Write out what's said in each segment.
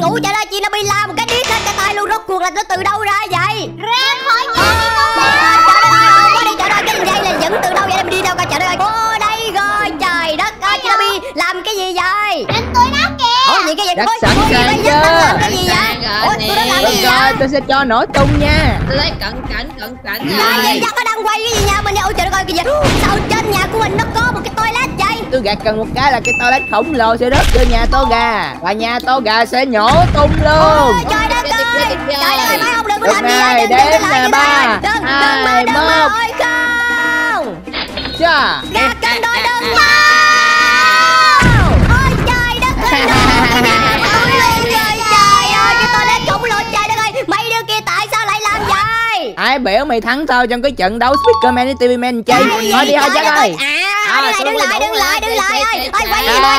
buồn ngủ, chả là chị Nabee la một cái điếc hết cả tay luôn. Rốt cuộc là nó từ đâu ra vậy? Ra khỏi nhà đi con bé. Trời đất ơi, qua đây trời ơi, cái dây là dẫn từ đâu vậy? Em đi đâu cả trời đất ơi. Ô đây rồi, trời đất ơi, chị Nabee làm cái gì vậy? Đánh tôi nát kìa. Ủa gì cái vậy? Sẵn sàng chưa? Cái gì vậy? Ủa tôi đã làm cái gì vậy? Tôi sẽ cho nổ tung nha. Tôi lấy cận cảnh rồi. Nó đang quay cái gì nhà mình vậy? Ôi trời đất ơi, kìa sao trên nhà của mình nó có một cái toilet vậy? Tôi gạt cần một cái là cái toilet khổng lồ sẽ rớt vô nhà tô gà và nhà tô gà sẽ nhổ tung luôn. Ôi, trời đất ơi, trời đất ơi, phải không? Đừng có làm gì, đếm nè, 3, 2, 1. Không ra cân đôi đừng vào. Ôi trời đất ơi, tôi luôn rồi. Trời ơi, cái toilet khổng lồ, trời đất ơi, mấy đứa kia tại sao lại làm vậy? Ai biểu mày thắng tao trong cái trận đấu Speaker Man với TV Man chơi? Thôi đi thôi chắc ơi. Đứng lại ơi, quay đi thôi, trời đất ơi,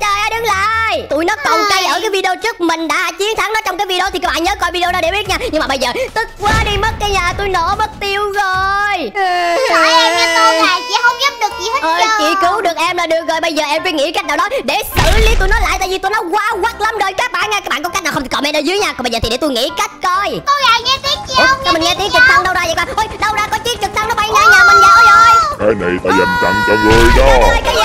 trời ơi, đứng lại. Tụi nó công cây ở cái video trước mình đã chiến thắng nó trong cái video thì các bạn nhớ coi video đó để biết nha. Nhưng mà bây giờ tức quá đi mất cái nhà tôi nổ mất tiêu rồi. Tại em với tôi là chị không giúp được gì hết trơn. Chị cứu được em là được rồi, bây giờ em phải nghĩ cách nào đó để xử lý tụi nó lại tại vì tụi nó quá quắc lắm rồi các bạn nha. Các bạn có cách nào không thì comment ở dưới nha. Còn bây giờ thì để tôi nghĩ cách coi. Tôi là nghe tiếng chị không? Sao mình nghe tiếng trực thăng đâu ra vậy con? Ôi đâu ra có chiếc trực thăng nó bay ngang nhà mình vậy? Ôi ơi. Cái này tao dành tặng cho người đó. Cái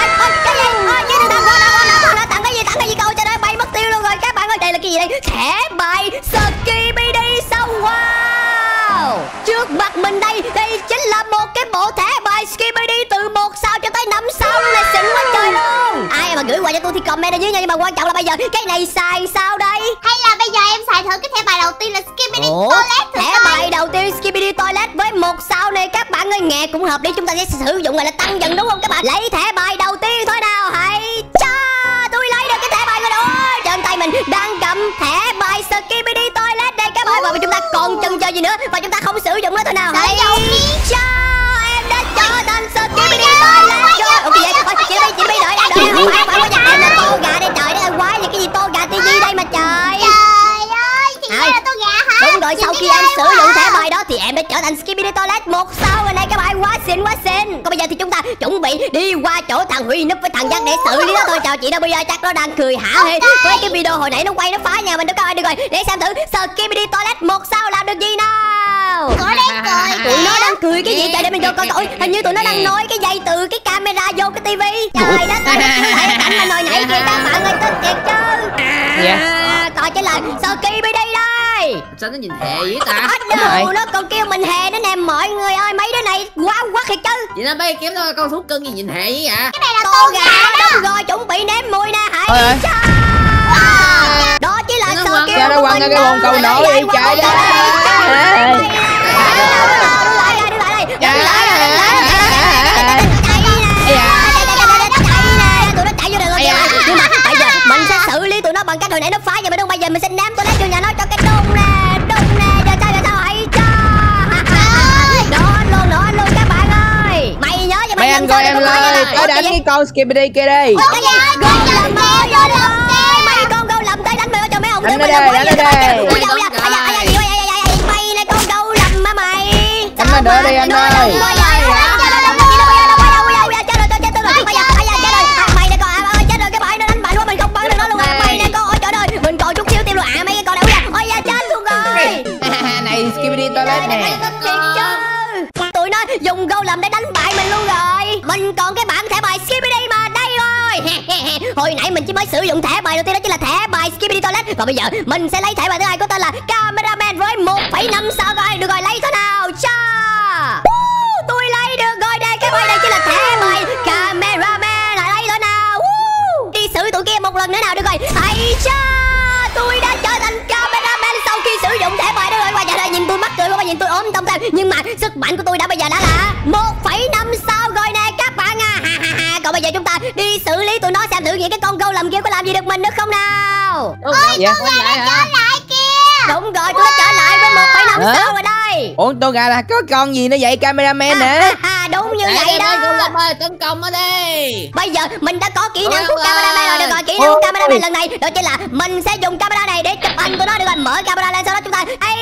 gì cậu cho nó bay mất tiêu luôn rồi các bạn ơi. Đây là cái gì đây? Thẻ bài Skibidi sao? Wow, trước mặt mình đây, đây chính là một cái bộ thẻ bài Skibidi từ 1 sao cho tới 5 sao luôn này, xịn quá trời luôn. Ai mà gửi qua cho tôi thì comment ở dưới nha. Nhưng mà quan trọng là bây giờ cái này xài sao đây? Hay là bây giờ em xài thử cái thẻ bài đầu tiên là Skibidi Toilet thử. Thẻ bài đầu tiên Skibidi Toilet với 1 sao này các bạn ơi, nghe cũng hợp lý, chúng ta sẽ sử dụng là tăng dần đúng không các bạn? Lấy thẻ bài đầu tiên thôi nào, hãy đang cầm thẻ bài Skibidi Toilet đây các bạn, và chúng ta còn chần chờ gì nữa và chúng ta không sử dụng nó thôi nào. Hãy cho em đã cho tên Skibidi Toilet rồi. Ok vậy thôi, chị Nabee đợi em, đợi em phải qua nhà em tô gà đây. Trời đất ơi quá vậy, cái gì tô gà TV đây mà trời. Trời ơi, chị nghĩ là tô gà hả? Đúng rồi, sau khi em sử dụng thẻ bài đó thì em đã trở thành Skibidi Toilet 1 sao rồi này các bạn, quá xịn quá xịn. Còn bây giờ thì chúng ta chuẩn bị đi qua chỗ thằng Huy núp với thằng Giác để xử lý nó thôi. Chào chị Nabee ơi, chắc nó đang cười hả hê với cái video hồi nãy nó quay nó phá nhà mình đó các bạn. Được rồi, để xem thử Skibidi Toilet 1 sao làm được gì nào. Tụi nó đang cười cái gì? Trời, để mình vô coi coi. Hình như tụi nó đang nói cái dây từ cái camera vô cái tivi. Trời đất ơi, thấy cái cảnh mà nồi nãy kia các bạn ơi, tức thiệt chứ. Coi cái là Skibidi đây. Sao nó nhìn hề vậy ta? Nó còn kêu mình hề nữa nè. Mọi người ơi, mấy đứa này quá quắc thiệt chứ. Vậy nó bay kiếm thôi con thú cưng gì nhìn hề vậy ạ? Cái này là tô gà đó. Đúng rồi, chuẩn bị nếm mùi nè, hãy cho. Đó chỉ là sơ kêu của mình đó. Cái bồn cầu nổi đi chạy đó. Tụi nó chạy vô đường rồi kìa. Nhưng mà bây giờ mình sẽ xử lý tụi nó bằng cách hồi nãy nó phá nhà mình đúng. Bây giờ mình sẽ ném tụi nó vô nhà nó cho cái đung nè. Mấy anh coi em ơi, tới đánh cái con Skibidi kia đi. Cái gì? Gâu lầm tới vô lầm kia. Mấy con gâu lầm tới đánh mày cho mấy ông đứng. Đánh nó đây, đánh nó đây. Mày là con gâu lầm mà mày. Đánh nó đỡ đi anh ơi. Dùng gâu lầm để đánh bại mình luôn rồi. Mình còn cái bản thẻ bài Skibidi mà đây rồi. Hồi nãy mình chỉ mới sử dụng thẻ bài đầu tiên đó chính là thẻ bài Skibidi Toilet. Và bây giờ mình sẽ lấy thẻ bài thứ hai có tên là Camera Man với 1,5 sao coi. Được rồi, lấy thế nào cho. Tôi lấy được rồi đây các bạn, đây chính là thẻ bài Camera Man. Lấy thế nào. Đi xử tụi kia một lần nữa nào. Được rồi, hãy cho. Tôi đã trở thành Camera Man sau khi sử dụng thẻ bài đó rồi. Qua trời ơi, nhìn tôi mắc cười quá, nhìn tôi ốm tông thêm. Nhưng mà sức mạnh của tôi đã bây giờ đã là 1,5 sao rồi nè các bạn à. Còn bây giờ chúng ta đi xử lý tụi nó xem thử những cái con gâu lầm kia có làm gì được mình nữa không nào. Ôi con gà đã trở lại kìa. Đúng rồi, tôi đã trở lại với 1,5 sao rồi đây. Ủa con gà là có con gì nữa vậy? Cameraman hả? Đúng như vậy đó. Gâu lầm ơi, tấn công nó đi. Bây giờ mình đã có kỹ năng của Cameraman rồi. Được rồi, kỹ năng của Cameraman lần này đó chính là mình sẽ dùng camera này để chụp ảnh tụi nó. Được rồi, mở camera lên, sau đó chúng ta ấy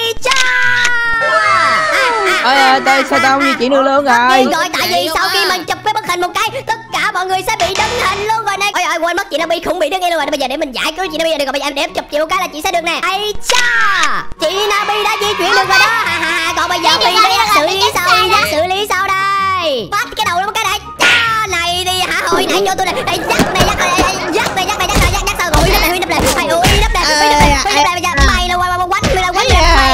tôi sao tao như chị đưa luôn rồi. Tại vì sau khi mình chụp cái bức hình một cái tất cả mọi người sẽ bị đứng hình luôn rồi này. Ôi ơi, con mất chị Nabee cũng bị đứng yên luôn rồi. Bây giờ để mình giải cứu chị Nabee được rồi. Bây giờ em để chụp chịu cái là chị sẽ được nè. Ây cha, chị Nabee đã di chuyển được rồi đó. Ha ha ha. Còn bây giờ Phi đã xử lý sau đây. Bắt cái đầu nó cái này. Cha này đi hả hồi nãy cho tôi này. Đây dắt này dắt sao rồi. Huy đập lại mày ui đập lại bây giờ mày là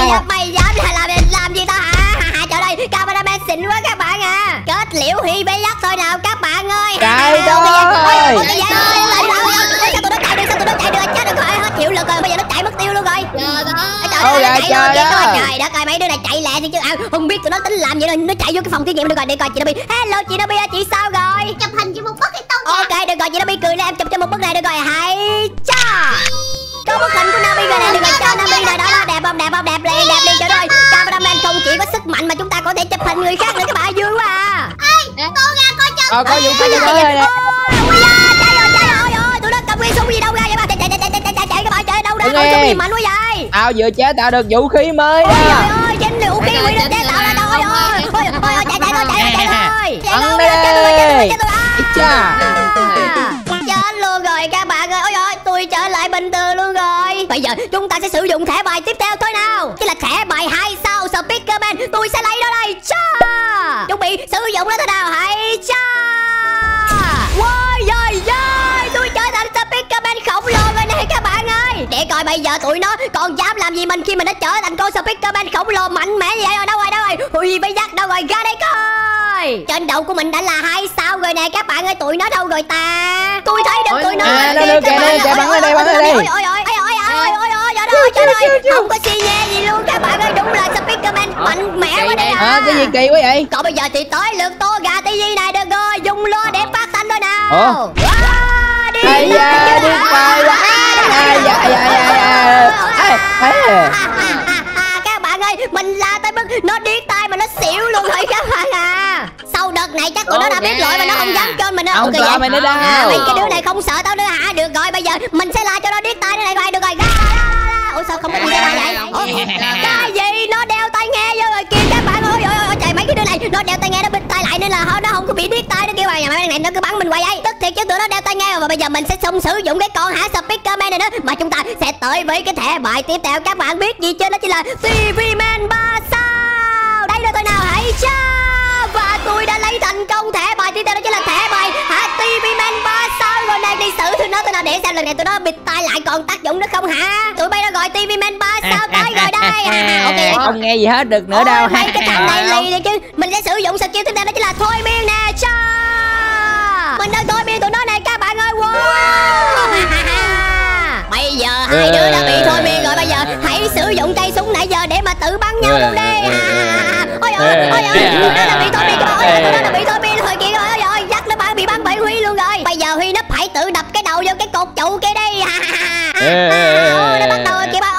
quánh mày dám làm gì tao hả? Ha ha trời ơi, cameraman xịn quá các bạn à. Kết liễu Huy bé dắt thôi nào các bạn ơi. Trời ơi. Hiểu lực rồi, bây giờ nó chạy mất tiêu luôn rồi. Trời đất ơi, mấy đứa này chạy lẹ thì chứ à, không biết tụi nó tính làm vậy rồi. Nó chạy vô cái phòng thí nghiệm được rồi, để coi chị Nabee. Hello chị Nabee, chị sao rồi? Chụp hình cho một bức hay tao. Ok, được rồi chị Nabee cười lên, em chụp cho một bức này được rồi. Hay cha. Có bức hình của Nabee rồi nè, được rồi cho Nabee rồi đó, đẹp không? Đẹp không? Đẹp liền, đẹp liền cho rồi. Cameraman không chỉ có sức mạnh mà chúng ta có thể chụp hình người khác nữa các bạn, vui quá à. Ê, cô ra coi chừng. Ờ có vụ cái này. Tụi nó cầm nguyên súng gì đâu ra vậy ba? Đâu đâu súng gì mạnh quá vậy? Tao vừa chế tạo được vũ khí mới đó. Trời ơi, chính là vũ khí mới được chế tạo ra đâu rồi. Thôi thôi chạy thôi. Chết luôn rồi các bạn ơi. Ôi giời, tôi trở lại bình thường luôn rồi. Bây giờ chúng ta sẽ sử dụng thẻ bài tiếp theo thôi nào. Chứ là thẻ bài 2 sao Speaker Man, tôi sẽ lấy nó đây. Cha. Chuẩn bị sử dụng nó thế nào hãy cha. Ôi giời ơi, tôi trở thành Speaker Man khổng lồ rồi nè các bạn ơi. Để coi bây giờ tụi nó còn dám làm gì mình khi mình đã trở thành con Speaker Man khổng lồ mạnh mẽ như vậy rồi. Đâu rồi Huy bây giắc đâu rồi, ra đây coi. Trên đầu của mình đã là 2 sao rồi nè các bạn ơi. Tụi nó đâu rồi ta? Tôi thấy được tụi nó rồi kìa. Chạy bắn ra đây, bắn ra đây. Ôi không có xi nhê gì luôn các bạn ơi. Đúng là Speaker Man mạnh mẽ quá đây à. Cái gì kỳ quá vậy? Còn bây giờ thì tới lượt tô gà TV này được rồi. Dùng lô để phát thanh thôi nào. Đi các bạn ơi, mình la tới mức nó điếc tai mà nó xỉu luôn rồi các bạn à. Sau đợt này chắc tụi nó đã biết lỗi mà nó không dám kêu mình đâu. Không kìa mày nữa đâu. Cái đứa này không sợ tao nữa hả? Được rồi, bây giờ mình sẽ la cho nó điếc tai nữa này coi. Được rồi. Ủa sao không có gì ra vậy? Cái gì nó đeo tai nghe vô rồi kìa các bạn ơi. Trời, mấy cái đứa này nó đeo tai nghe nó bịt tai lại nên là nó không có bị điếc tai nữa kìa. Mà nhà máy này nó cứ bắn mình hoài vậy. Tức thiệt chứ tụi nó đeo tai nghe rồi. Và bây giờ mình sẽ không sử dụng cái con hả Speaker Man này nữa mà chúng ta sẽ tới với cái thẻ bài tiếp theo. Các bạn biết gì chứ, nó chỉ là TV Man 3 sao. Đây là tôi nào hãy cho. Và tôi đã lấy thành công thẻ bài tiếp theo, đó chính là thẻ bài hả TV Man 3 sao rồi nè. Đi xử tụi nó, tụi nào để xem lần này tụi nó bịt tai lại còn tác dụng nữa không hả? Tụi bay nó gọi TV Man 3 sao tới rồi đây. Okay. Không nghe gì hết được nữa đâu. Mấy cái thằng này lì đi chứ. Mình sẽ sử dụng skill tiếp theo, đó chính là thôi miên nè cho. Mình đang thôi miên tụi nó nè các bạn ơi. Bây giờ hai đứa đã bị thôi miên rồi. Bây giờ hãy sử dụng cây súng nãy giờ để mà tự bắn nhau luôn đi. Ôi nó đã bị thôi miên các bạn. Nó đã bị thôi miên rồi kìa các bạn. Rồi dắt nó bạn bị bắn bởi Huy luôn rồi. Bây giờ Huy nó phải tự đập cái đầu vô cái cột trụ kia đi. Nó bắt đầu kìa bạn.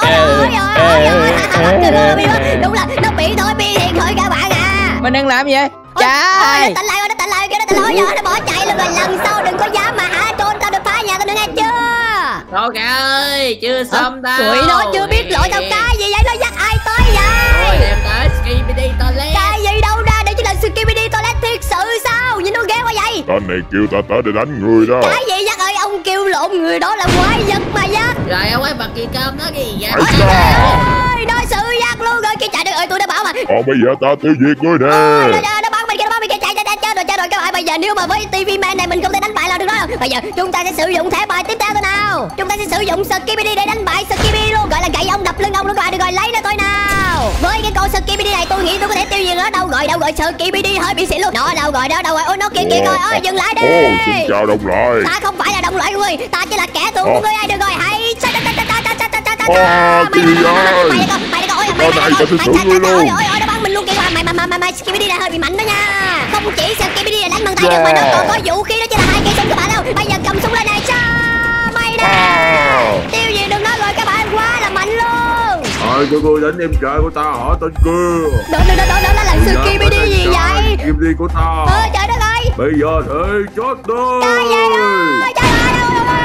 Đúng là nó bị thôi miên thiệt rồi các bạn à. Mình đang làm gì vậy? Trời, nó tỉnh lại rồi, nó tỉnh lại rồi, nó bỏ chạy luôn rồi. Lần sau đừng có dám mà hả trốn tao được phá nhà tao nữa nghe chưa? Thôi kìa ơi, chưa xong tao. Tụi nó chưa biết lỗi tao cái gì vậy? Nó dắt ai tới vậy? Ôi, em tới Skibidi Toilet. Cái gì đâu ra, đây chính là Skibidi Toilet thiệt sự sao? Nhìn nó ghê quá vậy. Tên này kêu ta tới để đánh người đó. Cái gì dắt ơi, ông kêu lộn người đó là quái vật mà dắt. Rồi ông ấy bật kỳ cơm nó cái gì vậy? Ôi, nó sự dắt luôn rồi, kia chạy được ơi, tôi đã bảo mà. Còn bây giờ ta tiêu diệt ngươi nè. Nó bắn mình kia, chạy rồi các bạn. Bây giờ nếu mà với TV Man này mình không thể đánh bại là được đó. Bây giờ chúng ta sẽ sử dụng thẻ bài tiếp theo thôi nào. Chúng ta sẽ sử dụng Skibidi để đánh bại Skibidi luôn, gọi là gậy ông đập lưng ông luôn các bạn. Được rồi, lấy nó thôi nào. Với cái con Skibidi này tôi nghĩ tôi có thể tiêu diệt nó. Đâu rồi Skibidi hơi bị xỉn luôn đó. Đâu rồi ôi nó kìa coi. Ôi dừng lại đi. Xin chào đồng loại. Ta không phải là đồng loại của ngươi, ta chỉ là kẻ thù của ngươi. Ai được rồi hãy mày bắn mình luôn kìa. Mày Skibidi này hơi bị mạnh đó nha. Không chỉ Skibidi là đánh bằng tay được mà nó còn có vũ khí, đó chính là 2 cây súng các bạn đâu. Bây giờ cầm súng lên này cho mày nè. Tiêu gì đừng nói rồi các bạn, quá là mạnh luôn. Thôi cho tôi đánh em trai của ta hả tên kia. Đó là Skibidi gì vậy? Skibidi của ta. Trời đất ơi. Bây giờ thì chốt tôi. Trời ơi. Trời ơi.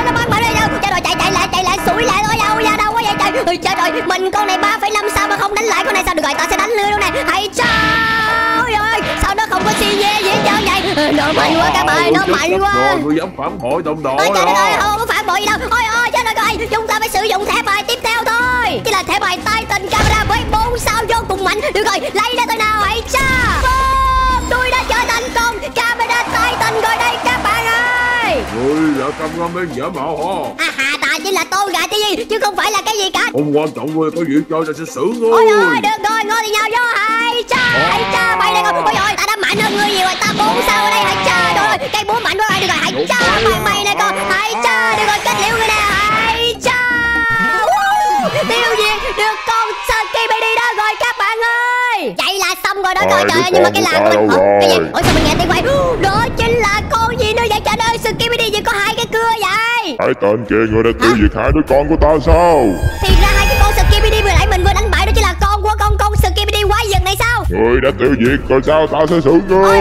Nó bắn đi đâu. Trời ơi, chạy lại, sủi lại thôi. Đâu ra đâu quá vậy trời. Ôi trời ơi, mình con này 3,5 sao mà không đánh lại con này sao được, gọi tao sẽ đánh lươn luôn này. Hay trời ơi, sao nó không có xi nhê gì hết trơn vậy? Nó mạnh quá các bạn, nó mạnh quá. Tôi dám phản bội đồng đội. Ôi trời ơi, không có phản bội gì đâu. Ôi trời ơi, chúng ta phải sử dụng thẻ bài tiếp theo thôi. Chứ là thẻ bài Titan Camera với 4 sao vô cùng mạnh. Được rồi, lấy ra tôi nào hãy cha. Tôi đã trở thành con camera Titan rồi đây các bạn ơi. Ui, vợ cầm ra bên vợ mạo hả? Chỉ là tô gà TV chứ không phải là cái gì cả. Không quan trọng ơi, có gì chơi là sẽ xử thôi. Ôi ơi, được rồi, ngồi thì nhau vô. Hãy cha, hãy cha, bay đây con. Ôi ơi, ta đã mạnh hơn ngươi nhiều rồi, ta 4 sao ở đây. Hãy cha, trời ơi, cây búa mạnh quá rồi. Được rồi, hãy cha, bay bay đây con. Hãy cha, được rồi, kết liễu người nè. Hãy cha, tiêu diệt được con Skibidi đó rồi các bạn ơi. Vậy là xong rồi đó. Trời trời ơi, nhưng mà cái làng của mình, cái gì? Ôi sao mình nghe tiếng quay? Đó chính là con gì nữa vậy? Trời ơi, Skibidi gì có hai cái cưa vậy? Hai tên kia người đã tiêu diệt hai đứa con của ta sao? Thì ra hai cái con Skibidi vừa nãy mình vừa đánh bại đó chính là con của con Skibidi quái vật này sao? Người đã tiêu diệt rồi sao? Tao sẽ xử ngươi.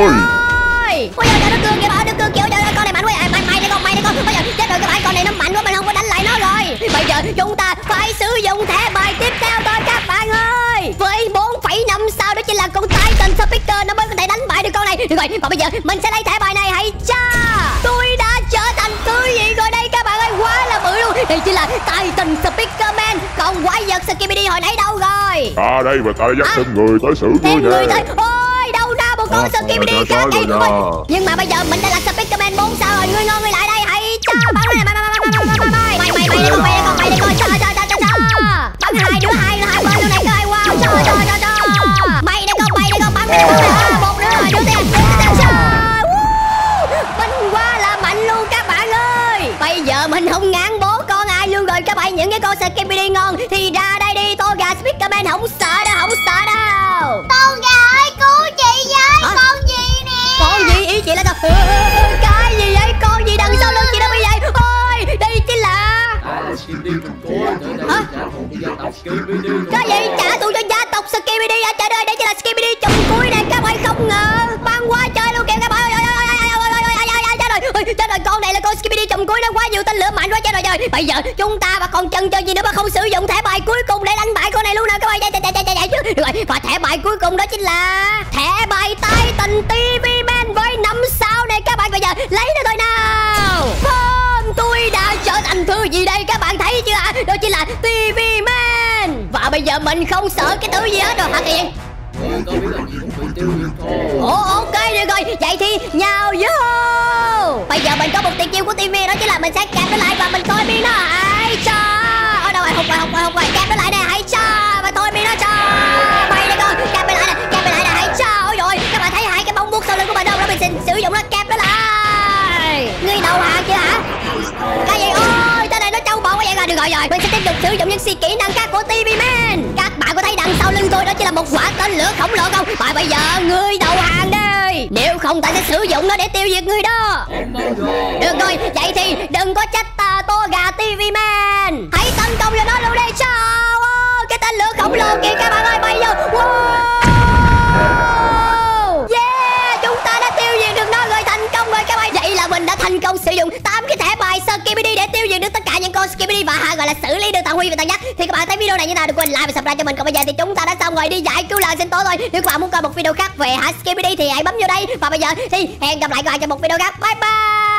Ôi trời, nó cưa kìa bà, nó cưa kiểu trời ơi, con này mạnh quá. Mày đây con, mày đây con. Bây giờ chết rồi các bạn, con này nó mạnh quá, mình không có đánh lại nó rồi. Bây giờ chúng ta phải sử dụng thẻ bài tiếp theo thôi các bạn ơi. Với 4,5 sao đó chính là con Titan Specter nó mới có thể đánh bại được con này. Được rồi, còn bây giờ mình sẽ lấy thẻ bài này. Hãy cha, tôi đã trở thành thứ gì rồi đây các bạn ơi, quá là bự luôn. Đây chính là Titan Speaker Man, còn quái vật Skibidi hồi nãy đâu rồi? À đây, mà ta dắt thêm người tới xử tôi nè. Ôi đâu ra một con Skibidi khác đây rồi. Nhưng mà bây giờ mình đã là Speaker Man 4 sao rồi, ngươi ngon ngươi lại đây. Hãy cha, bắn này, mày đi coi, cha, bắn hai đứa hai bên luôn này coi. Wow, cha, mày đây con, bắn mày đây con. Mình không ngán bố con ai luôn rồi các bạn. Những cái con Skibidi ngon thì ra đây đi. Tô gà Speaker Man không sợ đâu, không sợ đâu. Tô gà ơi, cứu chị với. Con gì nè? Con gì? Ý chị là sao? Cái gì vậy? Con gì đằng sau lưng chị nó bị vậy? Ôi đây chính là hả? Cái gì trả thù cho gia tộc Skibidi hả? Trời ơi, đây chính là Skibidi chùm cuối này các bạn. Không ngờ băng quá chơi luôn kìa các bạn. Chết rồi, con này là con Skibidi chùm cuối, nó quá nhiều tên lửa mạnh quá. Chết rồi trời, bây giờ chúng ta mà còn chần chờ gì nữa mà không sử dụng thẻ bài cuối cùng để đánh bại con này luôn nào các bạn. Chạy chứ. Được rồi, và thẻ bài cuối cùng đó chính là thẻ bài Titan TV Man với 5 sao này các bạn. Bây giờ lấy nó thôi nào. Hôm tôi đã trở thành thứ gì đây các bạn thấy chưa ạ? Đó chính là TV Man. Và bây giờ mình không sợ cái thứ gì hết rồi hả Kiên? Ủa ok được rồi, vậy thì nhào vô. Bây giờ mình có một tiền chiêu của TV đó chính là mình sẽ kẹp nó lại và mình thôi miên nó. Hãy cho. Ở đâu rồi? Không rồi, kẹp nó lại nè. Hãy cho và thôi miên nó cho. Mày đây con, kẹp nó lại nè. Hãy cho. Ôi rồi, các bạn thấy hai cái bóng buốt sau lưng của mình đâu đó, mình xin sử dụng nó kẹp nó lại. Ngươi đầu hàng chưa hả? Cái gì? Ôi tới đây nó trâu bò quá vậy rồi. Được rồi, mình sẽ tiếp tục sử dụng những kỹ năng khác của TV Man. Các bạn có thấy đằng sau lưng tôi đó chỉ là một quả tên lửa khổng lồ không? Và bây giờ ngươi đầu hàng đi, nếu không ta sẽ sử dụng nó để tiêu diệt ngươi đó. Được rồi, vậy thì đừng có trách ta Tô gà TV Man. Hãy tấn công vào nó luôn đi. Sao cái tên lửa khổng lồ kìa các bạn ơi, bay vô. Yeah, chúng ta đã tiêu diệt được nó rồi, thành công rồi các bạn. Vậy là mình đã thành công sử dụng 8 cái thẻ bài Skibidi để tiêu diệt được tất cả những con Skibidi và gọi là xử lý được Tà Huy và Tà Nhắc. Thì các bạn thấy video này như nào, đừng quên like và subscribe cho mình. Còn bây giờ thì chúng ta đã xong rồi, đi giải cứu làng sinh tố rồi. Nếu các bạn muốn coi một video khác về Skibidi thì hãy bấm vô đây. Và bây giờ thì hẹn gặp lại các bạn trong một video khác. Bye bye.